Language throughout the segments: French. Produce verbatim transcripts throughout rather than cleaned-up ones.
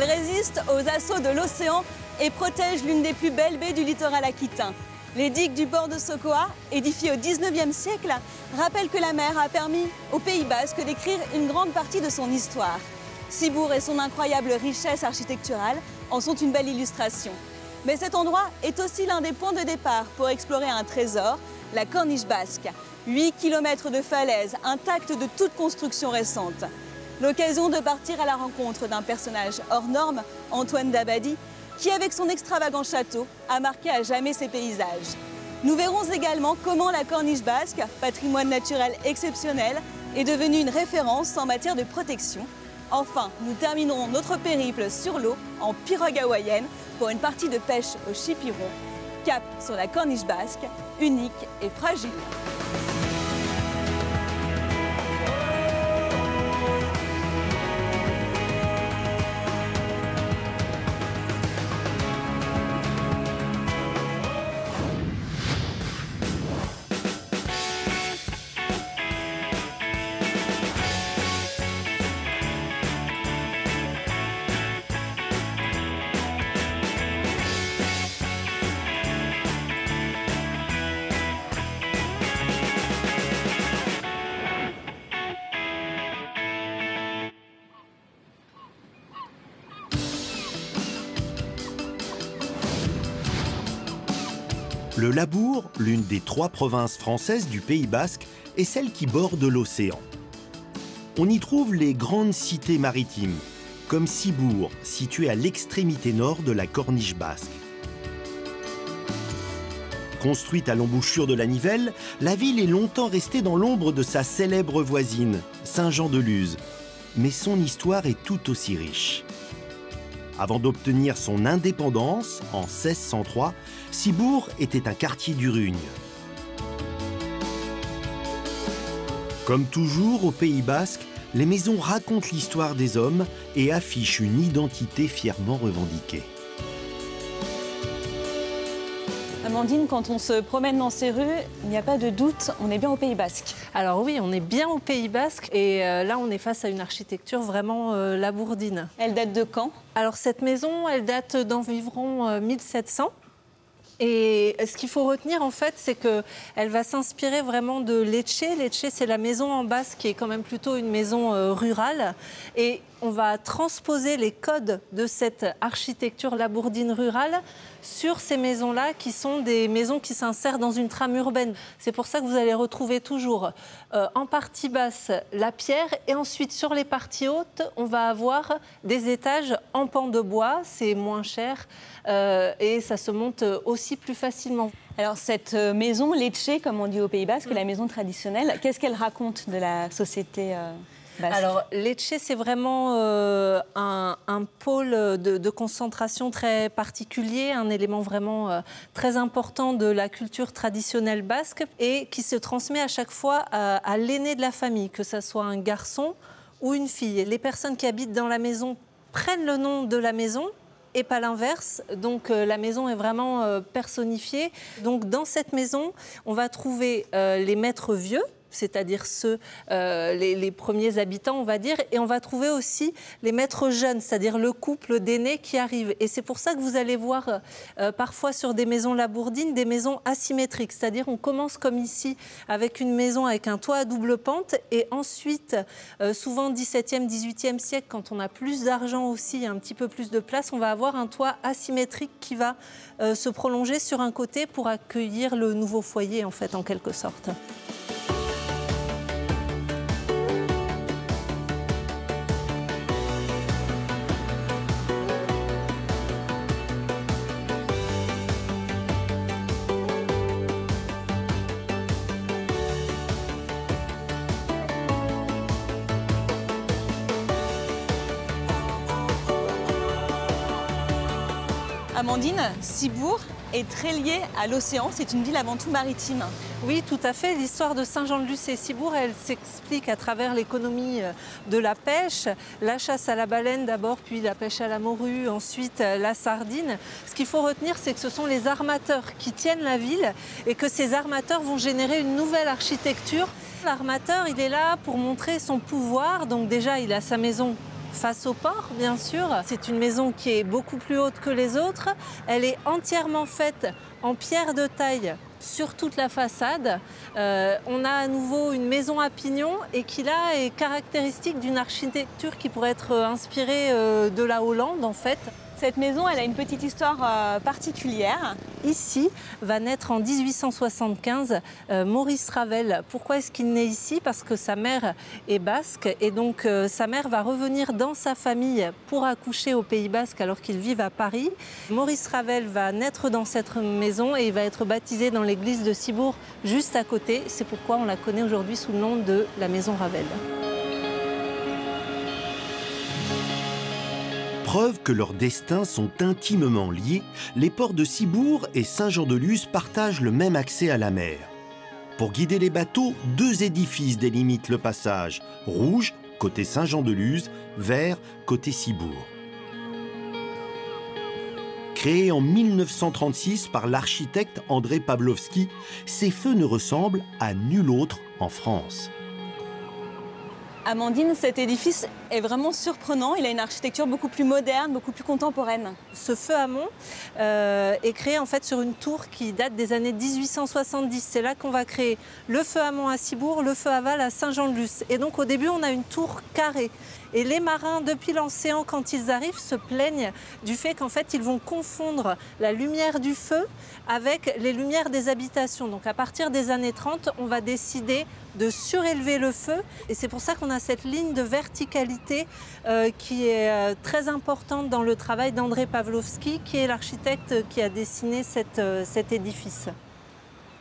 Elle résiste aux assauts de l'océan et protège l'une des plus belles baies du littoral aquitain. Les digues du port de Socoa, édifiées au dix-neuvième siècle, rappellent que la mer a permis au Pays Basque d'écrire une grande partie de son histoire. Ciboure et son incroyable richesse architecturale en sont une belle illustration. Mais cet endroit est aussi l'un des points de départ pour explorer un trésor, la Corniche basque. huit kilomètres de falaises intactes de toute construction récente. L'occasion de partir à la rencontre d'un personnage hors norme, Antoine d'Abbadie, qui avec son extravagant château a marqué à jamais ses paysages. Nous verrons également comment la Corniche basque, patrimoine naturel exceptionnel, est devenue une référence en matière de protection. Enfin, nous terminerons notre périple sur l'eau en pirogue hawaïenne pour une partie de pêche au chipiron. Cap sur la Corniche basque, unique et fragile. Le Labourd, l'une des trois provinces françaises du Pays Basque, est celle qui borde l'océan. On y trouve les grandes cités maritimes, comme Ciboure, située à l'extrémité nord de la Corniche basque. Construite à l'embouchure de la Nivelle, la ville est longtemps restée dans l'ombre de sa célèbre voisine, Saint-Jean-de-Luz. Mais son histoire est tout aussi riche. Avant d'obtenir son indépendance, en seize cent trois, Ciboure était un quartier d'Urrugne. Comme toujours au Pays Basque, les maisons racontent l'histoire des hommes et affichent une identité fièrement revendiquée. Amandine, quand on se promène dans ces rues, il n'y a pas de doute, on est bien au Pays Basque. Alors oui, on est bien au Pays Basque et euh, là, on est face à une architecture vraiment euh, labourdine. Elle date de quand? Alors cette maison, elle date d'environ euh, mille sept cents. Et ce qu'il faut retenir, en fait, c'est qu'elle va s'inspirer vraiment de l'etxe. L'etxe, c'est la maison en basque qui est quand même plutôt une maison euh, rurale. Et on va transposer les codes de cette architecture labourdine rurale sur ces maisons-là, qui sont des maisons qui s'insèrent dans une trame urbaine. C'est pour ça que vous allez retrouver toujours euh, en partie basse la pierre et ensuite sur les parties hautes, on va avoir des étages en pan de bois, c'est moins cher euh, et ça se monte aussi plus facilement. Alors cette maison, l'etxe, comme on dit au Pays Basque, mmh. la maison traditionnelle, qu'est-ce qu'elle raconte de la société euh... Basque. Alors, l'etxe, c'est vraiment euh, un, un pôle de, de concentration très particulier, un élément vraiment euh, très important de la culture traditionnelle basque et qui se transmet à chaque fois à, à l'aîné de la famille, que ce soit un garçon ou une fille. Les personnes qui habitent dans la maison prennent le nom de la maison et pas l'inverse, donc euh, la maison est vraiment euh, personnifiée. Donc, dans cette maison, on va trouver euh, les maîtres vieux, c'est-à-dire ceux, euh, les, les premiers habitants, on va dire, et on va trouver aussi les maîtres jeunes, c'est-à-dire le couple d'aînés qui arrive. Et c'est pour ça que vous allez voir euh, parfois sur des maisons labourdines, des maisons asymétriques, c'est-à-dire on commence comme ici avec une maison avec un toit à double pente, et ensuite, euh, souvent dix-septième, dix-huitième siècle, quand on a plus d'argent aussi, un petit peu plus de place, on va avoir un toit asymétrique qui va euh, se prolonger sur un côté pour accueillir le nouveau foyer, en fait, en quelque sorte. Amandine, Ciboure est très liée à l'océan, c'est une ville avant tout maritime. Oui, tout à fait. L'histoire de Saint-Jean-de-Luz et Ciboure, elle s'explique à travers l'économie de la pêche, la chasse à la baleine d'abord, puis la pêche à la morue, ensuite la sardine. Ce qu'il faut retenir, c'est que ce sont les armateurs qui tiennent la ville et que ces armateurs vont générer une nouvelle architecture. L'armateur, il est là pour montrer son pouvoir, donc déjà il a sa maison face au port, bien sûr. C'est une maison qui est beaucoup plus haute que les autres. Elle est entièrement faite en pierre de taille sur toute la façade. Euh, on a à nouveau une maison à pignons et qui, là, est caractéristique d'une architecture qui pourrait être inspirée euh, de la Hollande, en fait. Cette maison, elle a une petite histoire euh, particulière. Ici va naître en mille huit cent soixante-quinze euh, Maurice Ravel. Pourquoi est-ce qu'il naît ici? Parce que sa mère est basque et donc euh, sa mère va revenir dans sa famille pour accoucher au Pays Basque alors qu'ils vivent à Paris. Maurice Ravel va naître dans cette maison et il va être baptisé dans l'église de Ciboure juste à côté. C'est pourquoi on la connaît aujourd'hui sous le nom de la maison Ravel. Preuve que leurs destins sont intimement liés, les ports de Ciboure et Saint-Jean-de-Luz partagent le même accès à la mer. Pour guider les bateaux, deux édifices délimitent le passage. Rouge, côté Saint-Jean-de-Luz, vert, côté Ciboure. Créés en mille neuf cent trente-six par l'architecte André Pavlovski, ces feux ne ressemblent à nul autre en France. Amandine, cet édifice est vraiment surprenant. Il a une architecture beaucoup plus moderne, beaucoup plus contemporaine. Ce feu à mont euh, est créé en fait sur une tour qui date des années mille huit cent soixante-dix. C'est là qu'on va créer le feu à mont à Ciboure, le feu à Val à Saint-Jean-de-Luz. Et donc au début, on a une tour carrée. Et les marins, depuis l'océan, quand ils arrivent, se plaignent du fait qu'en fait, ils vont confondre la lumière du feu avec les lumières des habitations. Donc à partir des années trente, on va décider de surélever le feu. Et c'est pour ça qu'on a cette ligne de verticalité euh, qui est euh, très importante dans le travail d'André Pavlovski, qui est l'architecte qui a dessiné cette, euh, cet édifice.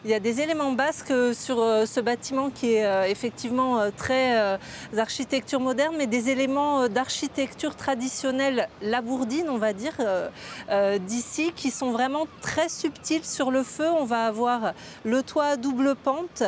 Il y a des éléments basques sur ce bâtiment qui est effectivement très architecture moderne, mais des éléments d'architecture traditionnelle labourdine, on va dire, d'ici, qui sont vraiment très subtils sur le feu. On va avoir le toit à double pente,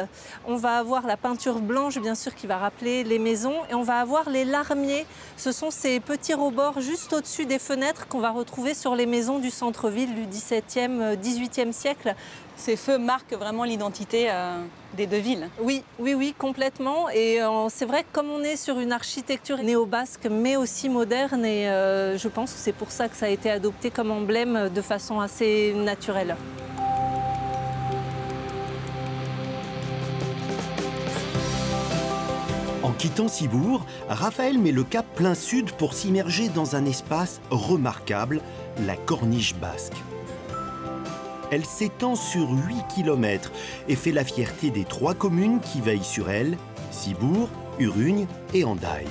on va avoir la peinture blanche, bien sûr, qui va rappeler les maisons, et on va avoir les larmiers. Ce sont ces petits rebords juste au-dessus des fenêtres qu'on va retrouver sur les maisons du centre-ville du dix-septième, dix-huitième siècle. Ces feux marquent vraiment l'identité euh, des deux villes. Oui, oui, oui, complètement. Et euh, c'est vrai que comme on est sur une architecture néo-basque, mais aussi moderne, et euh, je pense que c'est pour ça que ça a été adopté comme emblème de façon assez naturelle. En quittant Ciboure, Raphaël met le cap plein sud pour s'immerger dans un espace remarquable, la Corniche basque. Elle s'étend sur huit kilomètres et fait la fierté des trois communes qui veillent sur elle, Ciboure, Urrugne et Hendaye.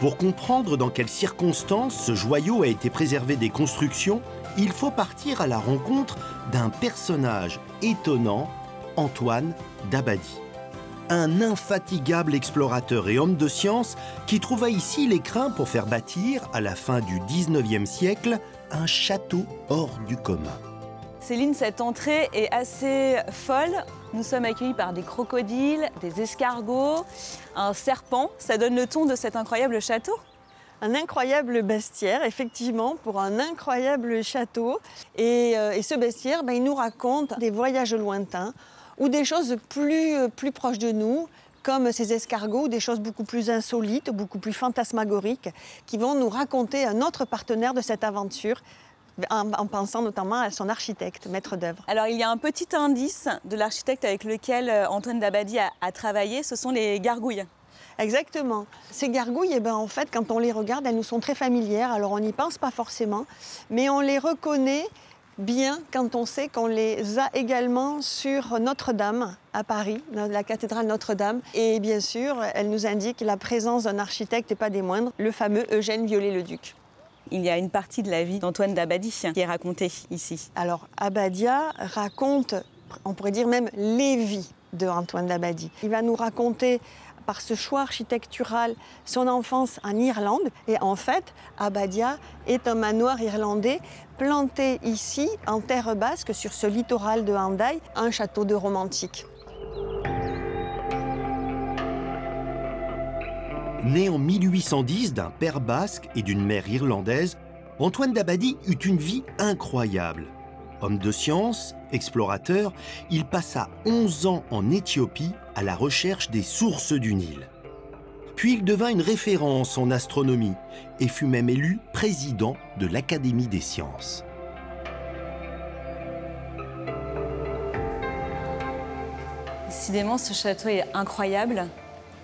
Pour comprendre dans quelles circonstances ce joyau a été préservé des constructions, il faut partir à la rencontre d'un personnage étonnant, Antoine d'Abbadie. Un infatigable explorateur et homme de science qui trouva ici les crins pour faire bâtir, à la fin du dix-neuvième siècle, un château hors du commun. Céline, cette entrée est assez folle. Nous sommes accueillis par des crocodiles, des escargots, un serpent. Ça donne le ton de cet incroyable château. Un incroyable bestiaire, effectivement, pour un incroyable château. Et, euh, et ce bestiaire, ben, il nous raconte des voyages lointains ou des choses plus, plus proches de nous, comme ces escargots, des choses beaucoup plus insolites, beaucoup plus fantasmagoriques, qui vont nous raconter un autre partenaire de cette aventure, en, en pensant notamment à son architecte, maître d'œuvre. Alors, il y a un petit indice de l'architecte avec lequel Antoine d'Abbadie a, a travaillé, ce sont les gargouilles. Exactement. Ces gargouilles, eh ben, en fait, quand on les regarde, elles nous sont très familières, alors on n'y pense pas forcément, mais on les reconnaît bien quand on sait qu'on les a également sur Notre-Dame, à Paris, dans la cathédrale Notre-Dame. Et bien sûr, elle nous indique la présence d'un architecte, et pas des moindres, le fameux Eugène Viollet-le-Duc. Il y a une partie de la vie d'Antoine d'Abbadie qui est racontée ici. Alors, Abbadia raconte, on pourrait dire même les vies d'Antoine d'Abbadie. Il va nous raconter, par ce choix architectural, son enfance en Irlande. Et en fait, Abbadia est un manoir irlandais planté ici, en terre basque, sur ce littoral de Hendaye, un château de romantique. Né en mille huit cent dix d'un père basque et d'une mère irlandaise, Antoine d'Abbadie eut une vie incroyable. Homme de science, explorateur, il passa onze ans en Éthiopie à la recherche des sources du Nil. Puis il devint une référence en astronomie et fut même élu président de l'Académie des sciences. Décidément, ce château est incroyable.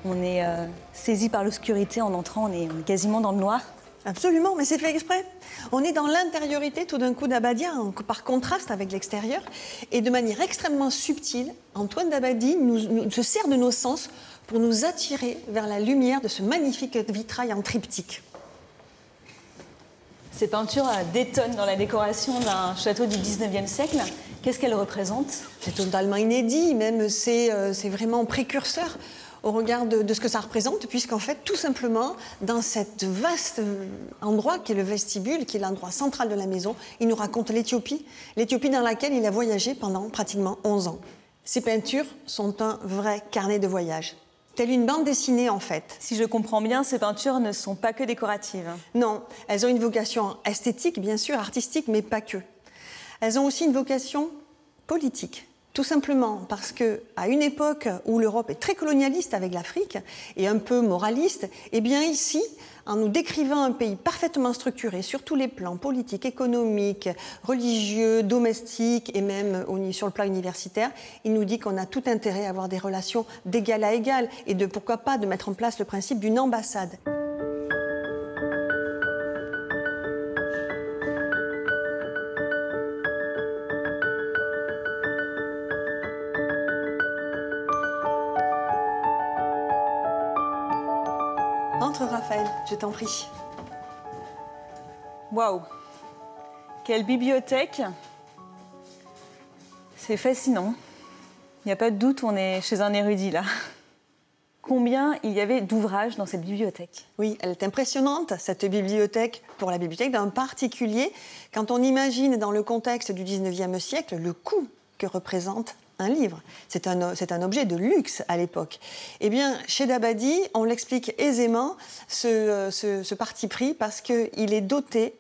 On est euh, saisi par l'obscurité en entrant, on est, on est quasiment dans le noir. Absolument, mais c'est fait exprès. On est dans l'intériorité tout d'un coup d'Abadia, par contraste avec l'extérieur. Et de manière extrêmement subtile, Antoine d'Abbadie nous, nous, se sert de nos sens pour nous attirer vers la lumière de ce magnifique vitrail en triptyque. Ces peintures détonnent dans la décoration d'un château du dix-neuvième siècle. Qu'est-ce qu'elles représentent? C'est totalement inédit, même c'est euh, vraiment précurseur au regard de, de ce que ça représente, puisqu'en fait, tout simplement, dans cet vaste endroit qui est le vestibule, qui est l'endroit central de la maison, il nous raconte l'Éthiopie, l'Éthiopie dans laquelle il a voyagé pendant pratiquement onze ans. Ces peintures sont un vrai carnet de voyage. Telle une bande dessinée, en fait. Si je comprends bien, ces peintures ne sont pas que décoratives. Non, elles ont une vocation esthétique, bien sûr, artistique, mais pas que. Elles ont aussi une vocation politique. Tout simplement parce qu'à une époque où l'Europe est très colonialiste avec l'Afrique et un peu moraliste, eh bien ici, en nous décrivant un pays parfaitement structuré sur tous les plans politiques, économiques, religieux, domestiques et même sur le plan universitaire, il nous dit qu'on a tout intérêt à avoir des relations d'égal à égal et de pourquoi pas de mettre en place le principe d'une ambassade. Raphaël, je t'en prie. Waouh! Quelle bibliothèque! C'est fascinant. Il n'y a pas de doute, on est chez un érudit, là. Combien il y avait d'ouvrages dans cette bibliothèque? Oui, elle est impressionnante, cette bibliothèque, pour la bibliothèque d'un particulier. Quand on imagine, dans le contexte du dix-neuvième siècle, le coût que représente un livre. C'est un, c'est un objet de luxe à l'époque. Eh bien, chez d'Abbadie, on l'explique aisément, ce, ce, ce parti pris, parce qu'il est doté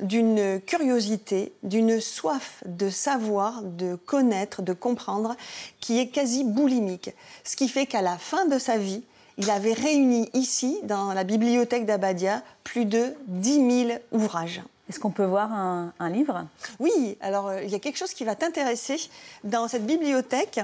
d'une curiosité, d'une soif de savoir, de connaître, de comprendre, qui est quasi boulimique. Ce qui fait qu'à la fin de sa vie, il avait réuni ici, dans la bibliothèque d'Abbadia, plus de dix mille ouvrages. Est-ce qu'on peut voir un, un livre? Oui, alors il y a quelque chose qui va t'intéresser dans cette bibliothèque,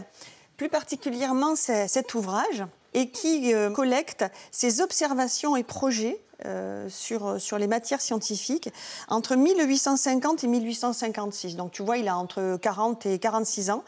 plus particulièrement cet ouvrage, et qui euh, collecte ses observations et projets euh, sur, sur les matières scientifiques entre mille huit cent cinquante et mille huit cent cinquante-six. Donc tu vois, il a entre quarante et quarante-six ans.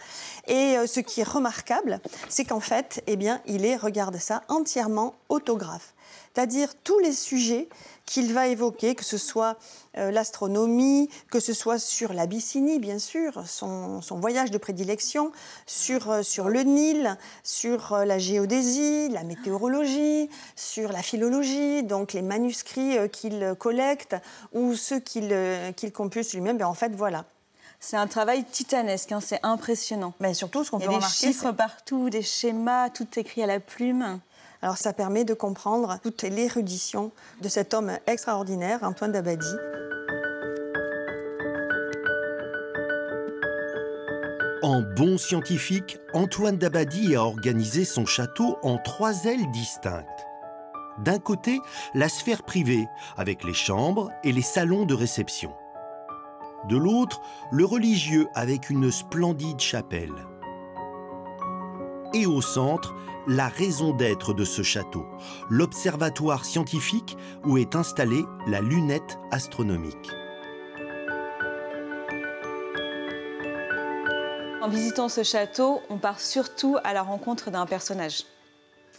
Et euh, ce qui est remarquable, c'est qu'en fait, eh bien, il est, regarde ça, entièrement autographe. C'est-à-dire tous les sujets qu'il va évoquer, que ce soit euh, l'astronomie, que ce soit sur l'Abyssinie, bien sûr, son, son voyage de prédilection, sur, euh, sur le Nil, sur euh, la géodésie, la météorologie, sur la philologie, donc les manuscrits euh, qu'il collecte ou ceux qu'il euh, qu'il compulse lui-même, ben, en fait, voilà. C'est un travail titanesque, hein, c'est impressionnant. Mais surtout, ce qu'on peut remarquer, c'est des chiffres partout, des schémas, tout écrit à la plume. Alors ça permet de comprendre toute l'érudition de cet homme extraordinaire, Antoine d'Abbadie. En bon scientifique, Antoine d'Abbadie a organisé son château en trois ailes distinctes. D'un côté, la sphère privée, avec les chambres et les salons de réception. De l'autre, le religieux, avec une splendide chapelle. Et au centre, la raison d'être de ce château, l'observatoire scientifique où est installée la lunette astronomique. En visitant ce château, on part surtout à la rencontre d'un personnage.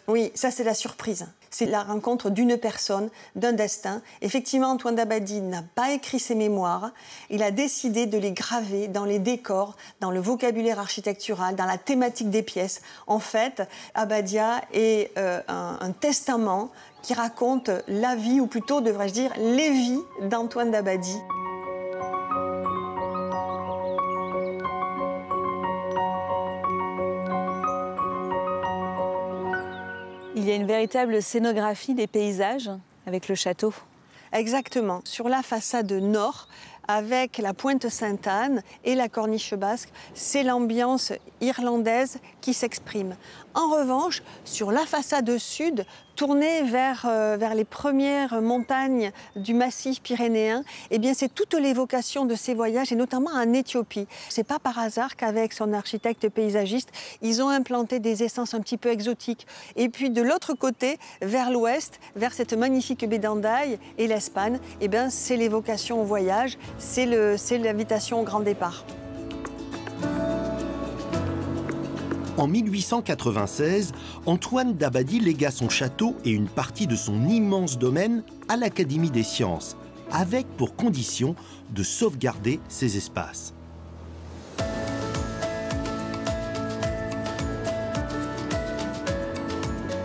Oui, ça c'est la surprise. C'est la rencontre d'une personne, d'un destin. Effectivement, Antoine d'Abbadie n'a pas écrit ses mémoires. Il a décidé de les graver dans les décors, dans le vocabulaire architectural, dans la thématique des pièces. En fait, Abbadia est euh, un, un testament qui raconte la vie, ou plutôt, devrais-je dire, les vies d'Antoine d'Abbadie. Il y a une véritable scénographie des paysages avec le château. Exactement. Sur la façade nord, avec la pointe Sainte-Anne et la Corniche basque, c'est l'ambiance irlandaise qui s'exprime. En revanche, sur la façade sud, tournée vers, euh, vers les premières montagnes du massif pyrénéen, eh bien c'est toute l'évocation de ces voyages, et notamment en Éthiopie. C'est pas par hasard qu'avec son architecte paysagiste, ils ont implanté des essences un petit peu exotiques. Et puis de l'autre côté, vers l'ouest, vers cette magnifique baie d'Hendaye et l'Espagne, eh bien c'est l'évocation au voyage, c'est l'invitation au grand départ. En mille huit cent quatre-vingt-seize, Antoine d'Abbadie légua son château et une partie de son immense domaine à l'Académie des sciences, avec pour condition de sauvegarder ces espaces.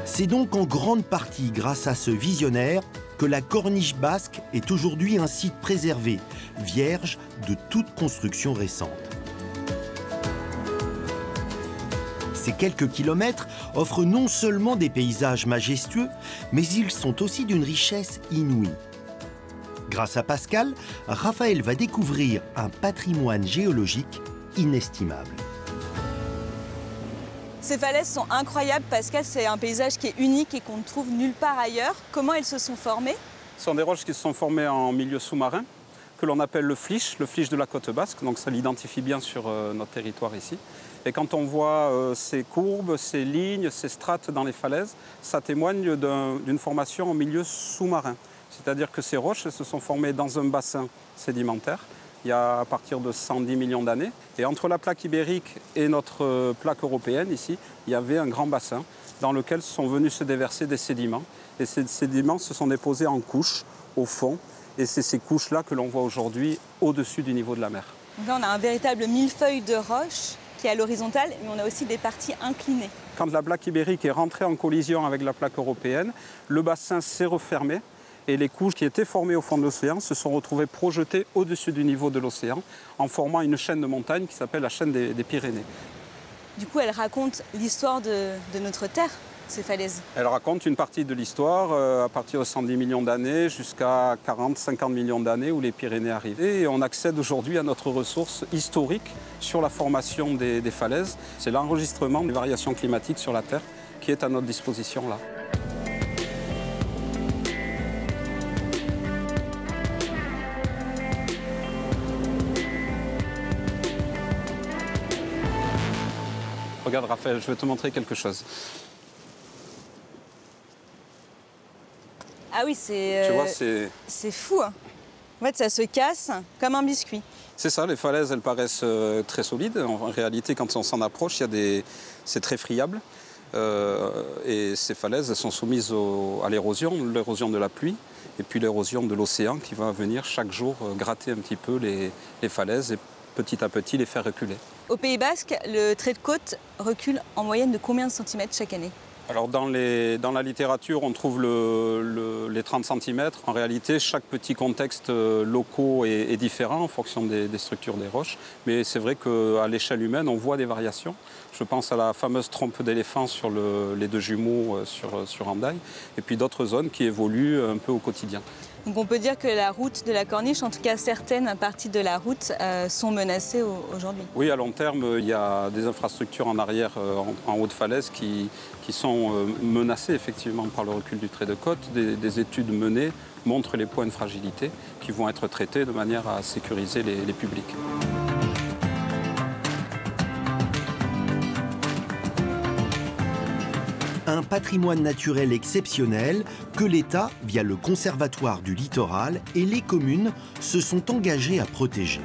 C'est donc en grande partie grâce à ce visionnaire que la Corniche basque est aujourd'hui un site préservé, vierge de toute construction récente. Ces quelques kilomètres offrent non seulement des paysages majestueux, mais ils sont aussi d'une richesse inouïe. Grâce à Pascal, Raphaël va découvrir un patrimoine géologique inestimable. Ces falaises sont incroyables. Pascal, c'est un paysage qui est unique et qu'on ne trouve nulle part ailleurs. Comment elles se sont formées? Ce sont des roches qui se sont formées en milieu sous-marin, que l'on appelle le flysch, le flysch de la côte basque. Donc ça l'identifie bien sur notre territoire ici. Et quand on voit euh, ces courbes, ces lignes, ces strates dans les falaises, ça témoigne d'une formation en milieu sous-marin. C'est-à-dire que ces roches se sont formées dans un bassin sédimentaire il y a à partir de cent dix millions d'années. Et entre la plaque ibérique et notre euh, plaque européenne, ici, il y avait un grand bassin dans lequel sont venus se déverser des sédiments. Et ces sédiments se sont déposés en couches au fond. Et c'est ces couches-là que l'on voit aujourd'hui au-dessus du niveau de la mer. Donc là, on a un véritable millefeuille de roches qui est à l'horizontale, mais on a aussi des parties inclinées. Quand la plaque ibérique est rentrée en collision avec la plaque européenne, le bassin s'est refermé et les couches qui étaient formées au fond de l'océan se sont retrouvées projetées au-dessus du niveau de l'océan en formant une chaîne de montagnes qui s'appelle la chaîne des, des Pyrénées. Du coup, elle raconte l'histoire de, de notre terre, ces falaises. Elle raconte une partie de l'histoire euh, à partir de cent dix millions d'années jusqu'à quarante à cinquante millions d'années où les Pyrénées arrivent. Et on accède aujourd'hui à notre ressource historique sur la formation des, des falaises. C'est l'enregistrement des variations climatiques sur la Terre qui est à notre disposition là. Regarde Raphaël, je vais te montrer quelque chose. Ah oui, c'est euh, c'est fou. Hein. En fait, ça se casse comme un biscuit. C'est ça, les falaises, elles paraissent euh, très solides. En réalité, quand on s'en approche, il y a des... c'est très friable. Euh, et ces falaises, elles sont soumises au... à l'érosion, l'érosion de la pluie et puis l'érosion de l'océan qui va venir chaque jour euh, gratter un petit peu les... les falaises et petit à petit les faire reculer. Au Pays Basque, le trait de côte recule en moyenne de combien de centimètres chaque année ? Alors dans, les, dans la littérature, on trouve le, le, les trente centimètres. En réalité, chaque petit contexte local est, est différent en fonction des, des structures des roches. Mais c'est vrai qu'à l'échelle humaine, on voit des variations. Je pense à la fameuse trompe d'éléphant sur le, les deux jumeaux sur, sur Hendaye, et puis d'autres zones qui évoluent un peu au quotidien. Donc on peut dire que la route de la Corniche, en tout cas certaines parties de la route, euh, sont menacées aujourd'hui. Oui, à long terme, il y a des infrastructures en arrière, en, en haut de falaise, qui, qui sont menacées effectivement par le recul du trait de côte. Des, des études menées montrent les points de fragilité qui vont être traités de manière à sécuriser les, les publics. Un patrimoine naturel exceptionnel que l'État, via le Conservatoire du littoral et les communes, se sont engagés à protéger.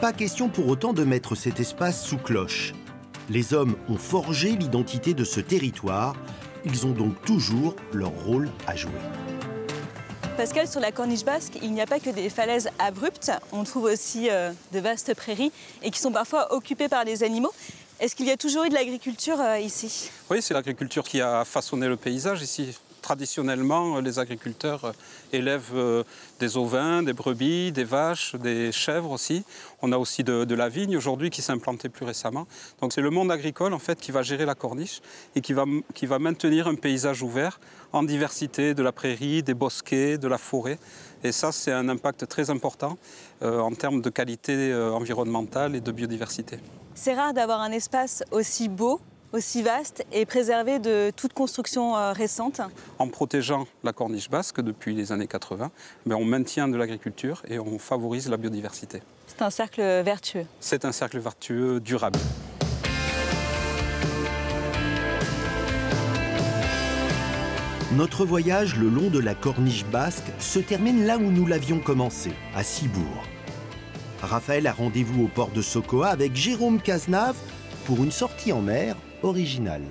Pas question pour autant de mettre cet espace sous cloche. Les hommes ont forgé l'identité de ce territoire. Ils ont donc toujours leur rôle à jouer. Pascal, sur la Corniche basque, il n'y a pas que des falaises abruptes. On trouve aussi euh, de vastes prairies et qui sont parfois occupées par des animaux. Est-ce qu'il y a toujours eu de l'agriculture euh, ici? Oui, c'est l'agriculture qui a façonné le paysage ici. traditionnellement, les agriculteurs élèvent des ovins, des brebis, des vaches, des chèvres aussi. On a aussi de, de la vigne aujourd'hui qui s'est implantée plus récemment. Donc c'est le monde agricole en fait qui va gérer la Corniche et qui va, qui va maintenir un paysage ouvert en diversité de la prairie, des bosquets, de la forêt. Et ça, c'est un impact très important euh, en termes de qualité euh, environnementale et de biodiversité. C'est rare d'avoir un espace aussi beau, aussi vaste et préservé de toute construction euh, récente. En protégeant la Corniche basque depuis les années quatre-vingt, mais on maintient de l'agriculture et on favorise la biodiversité. C'est un cercle vertueux. C'est un cercle vertueux durable. Notre voyage le long de la Corniche basque se termine là où nous l'avions commencé, à Ciboure. Raphaël a rendez-vous au port de Socoa avec Jérôme Cazenave pour une sortie en mer originale.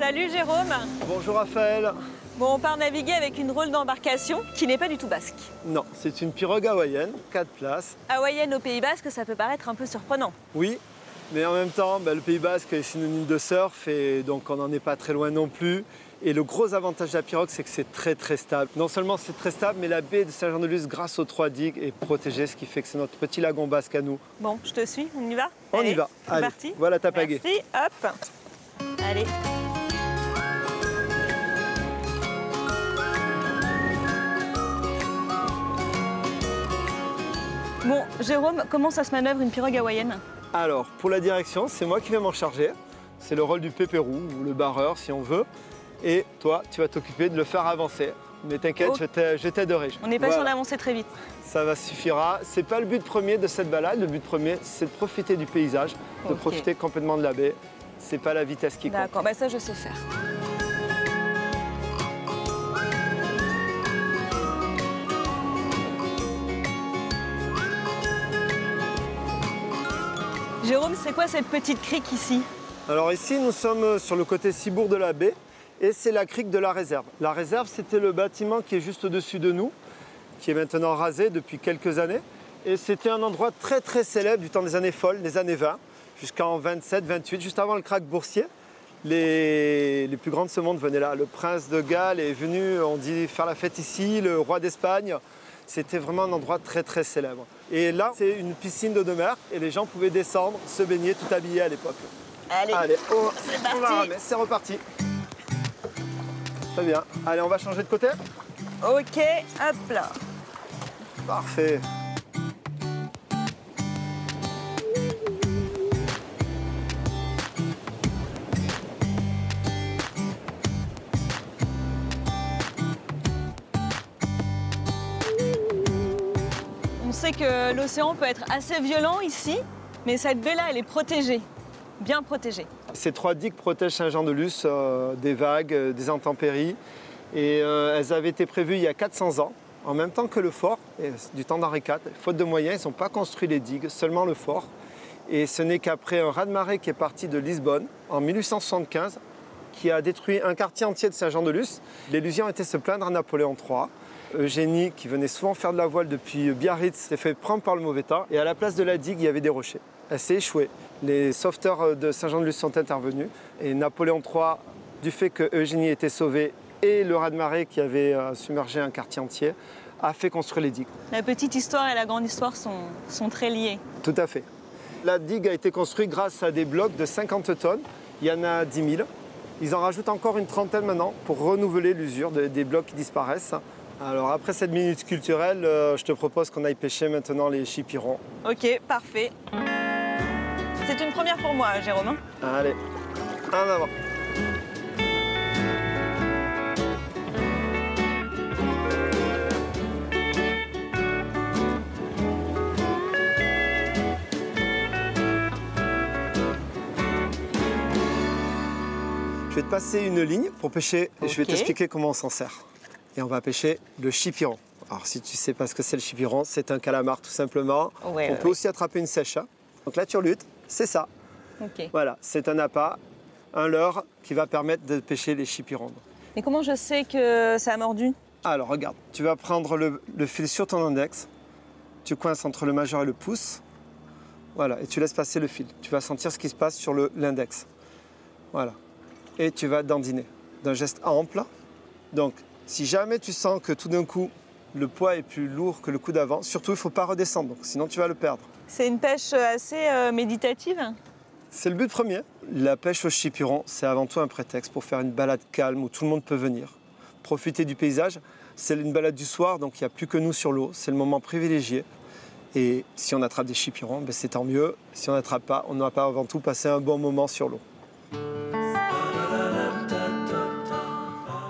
Salut Jérôme. Bonjour Raphaël. Bon, on part naviguer avec une drôle d'embarcation qui n'est pas du tout basque. Non, c'est une pirogue hawaïenne, quatre places. Hawaïenne au Pays Basque, ça peut paraître un peu surprenant. Oui, mais en même temps, bah, le Pays Basque est synonyme de surf et donc on n'en est pas très loin non plus. Et le gros avantage de la pirogue, c'est que c'est très très stable. Non seulement c'est très stable, mais la baie de Saint-Jean-de-Luz, grâce aux trois digues, est protégée, ce qui fait que c'est notre petit lagon basque à nous. Bon, je te suis, on y va? On Allez, y va. C'est parti. Voilà ta pagaie. Merci, hop. Allez. Bon, Jérôme, comment ça se manœuvre une pirogue hawaïenne? Alors, pour la direction, c'est moi qui vais m'en charger. C'est le rôle du pépérou, ou le barreur si on veut. Et toi, tu vas t'occuper de le faire avancer. Mais t'inquiète, oh. je t'aiderai. On n'est pas voilà. sûr d'avancer très vite. Ça va suffira. C'est pas le but premier de cette balade. Le but premier, c'est de profiter du paysage, okay. de profiter complètement de la baie. C'est pas la vitesse qui compte. D'accord, bah ça je sais faire. Jérôme, c'est quoi cette petite crique ici? Alors ici, nous sommes sur le côté Ciboure de la baie. Et c'est la crique de la réserve. La réserve, c'était le bâtiment qui est juste au-dessus de nous, qui est maintenant rasé depuis quelques années. Et c'était un endroit très très célèbre du temps des années folles, des années vingt, jusqu'en vingt-sept, vingt-huit, juste avant le krach boursier. Les, les plus grands de ce monde venaient là. Le prince de Galles est venu, on dit, faire la fête ici, le roi d'Espagne. C'était vraiment un endroit très très célèbre. Et là, c'est une piscine d'eau de mer et les gens pouvaient descendre, se baigner, tout habillés à l'époque. Allez, Allez on, c'est parti. C'est reparti. Très bien. Allez, on va changer de côté. Ok, hop là. Parfait. On sait que l'océan peut être assez violent ici, mais cette baie-là, elle est protégée, bien protégée. Ces trois digues protègent Saint-Jean-de-Luz euh, des vagues, euh, des intempéries. Et euh, elles avaient été prévues il y a quatre cents ans, en même temps que le fort, et du temps d'Henri quatre. Faute de moyens, ils n'ont pas construit les digues, seulement le fort. Et ce n'est qu'après un raz-de-marée qui est parti de Lisbonne, en mille huit cent soixante-quinze, qui a détruit un quartier entier de Saint-Jean-de-Luz. Les Lusiens étaient se plaindre à Napoléon trois. Eugénie, qui venait souvent faire de la voile depuis Biarritz, s'est fait prendre par le mauvais temps. Et à la place de la digue, il y avait des rochers. Elle s'est échouée. Les sauveteurs de Saint-Jean-de-Luz sont intervenus. Et Napoléon trois, du fait que Eugénie était sauvée et le raz-de-marée qui avait submergé un quartier entier, a fait construire les digues. La petite histoire et la grande histoire sont, sont très liées. Tout à fait. La digue a été construite grâce à des blocs de cinquante tonnes. Il y en a dix mille. Ils en rajoutent encore une trentaine maintenant pour renouveler l'usure des blocs qui disparaissent. Alors après cette minute culturelle, je te propose qu'on aille pêcher maintenant les chipirons. Ok, parfait. C'est une première pour moi, Jérôme. Allez, en avant. Je vais te passer une ligne pour pêcher et okay. je vais t'expliquer comment on s'en sert. Et on va pêcher le chipiron. Alors si tu ne sais pas ce que c'est le chipiron, c'est un calamar tout simplement. Ouais, on ouais, peut ouais. aussi attraper une sèche. Donc la turlute, c'est ça. Okay. Voilà, c'est un appât, un leurre qui va permettre de pêcher les chipirons. Mais comment je sais que ça a mordu? Alors regarde, tu vas prendre le, le fil sur ton index, tu coinces entre le majeur et le pouce, voilà, et tu laisses passer le fil. Tu vas sentir ce qui se passe sur l'index. Voilà, et tu vas dandiner d'un geste ample Donc, si jamais tu sens que tout d'un coup, le poids est plus lourd que le coup d'avant, surtout, il ne faut pas redescendre, sinon tu vas le perdre. C'est une pêche assez euh, méditative. C'est le but premier. La pêche au chipiron, c'est avant tout un prétexte pour faire une balade calme où tout le monde peut venir. Profiter du paysage, c'est une balade du soir, donc il n'y a plus que nous sur l'eau. C'est le moment privilégié. Et si on attrape des chipirons, ben c'est tant mieux. Si on n'attrape pas, on n'aura pas avant tout passé un bon moment sur l'eau.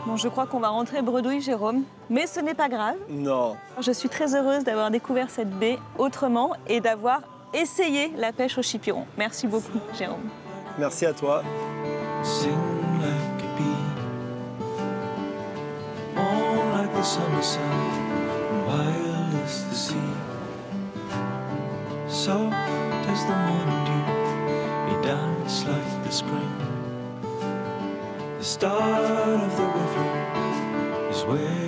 Bon, je crois qu'on va rentrer bredouille, Jérôme. Mais ce n'est pas grave. Non. Je suis très heureuse d'avoir découvert cette baie autrement et d'avoir essayé la pêche au chipiron. Merci beaucoup, Jérôme. Merci à toi. Soft as the morning dew, it dances like the spring. The start of the river is where